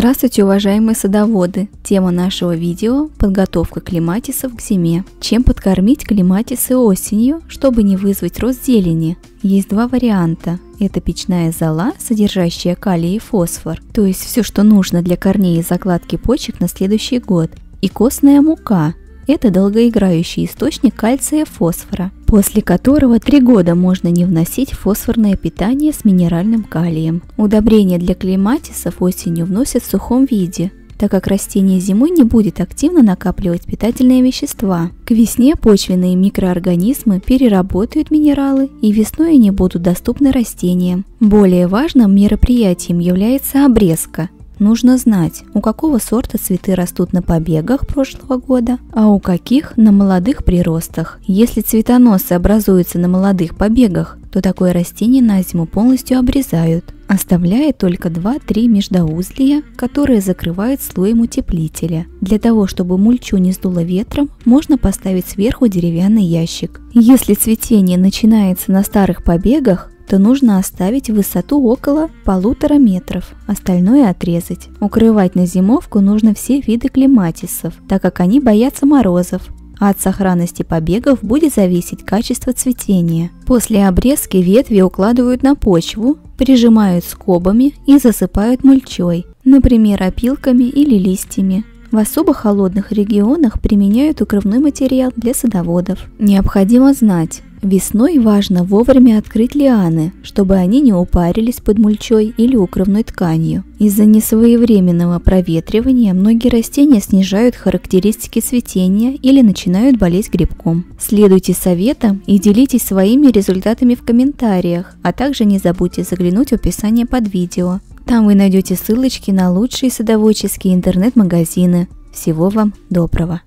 Здравствуйте, уважаемые садоводы! Тема нашего видео – подготовка клематисов к зиме. Чем подкормить клематисы осенью, чтобы не вызвать рост зелени? Есть два варианта. Это печная зола, содержащая калий и фосфор, то есть все, что нужно для корней и закладки почек на следующий год, и костная мука. Это долгоиграющий источник кальция и фосфора, после которого 3 года можно не вносить фосфорное питание с минеральным калием. Удобрения для клематисов осенью вносят в сухом виде, так как растение зимой не будет активно накапливать питательные вещества. К весне почвенные микроорганизмы переработают минералы и весной они будут доступны растениям. Более важным мероприятием является обрезка. Нужно знать, у какого сорта цветы растут на побегах прошлого года, а у каких на молодых приростах. Если цветоносы образуются на молодых побегах, то такое растение на зиму полностью обрезают, оставляя только 2-3 междоузлия, которые закрывают слоем утеплителя. Для того, чтобы мульчу не сдуло ветром, можно поставить сверху деревянный ящик. Если цветение начинается на старых побегах, то нужно оставить высоту около 1,5 метров, остальное отрезать. Укрывать на зимовку нужно все виды клематисов, так как они боятся морозов, а от сохранности побегов будет зависеть качество цветения. После обрезки ветви укладывают на почву, прижимают скобами и засыпают мульчой, например, опилками или листьями. В особо холодных регионах применяют укрывной материал для садоводов. Необходимо знать, весной важно вовремя открыть лианы, чтобы они не упарились под мульчой или укрывной тканью. Из-за несвоевременного проветривания многие растения снижают характеристики цветения или начинают болеть грибком. Следуйте советам и делитесь своими результатами в комментариях, а также не забудьте заглянуть в описание под видео. Там вы найдете ссылочки на лучшие садоводческие интернет-магазины. Всего вам доброго!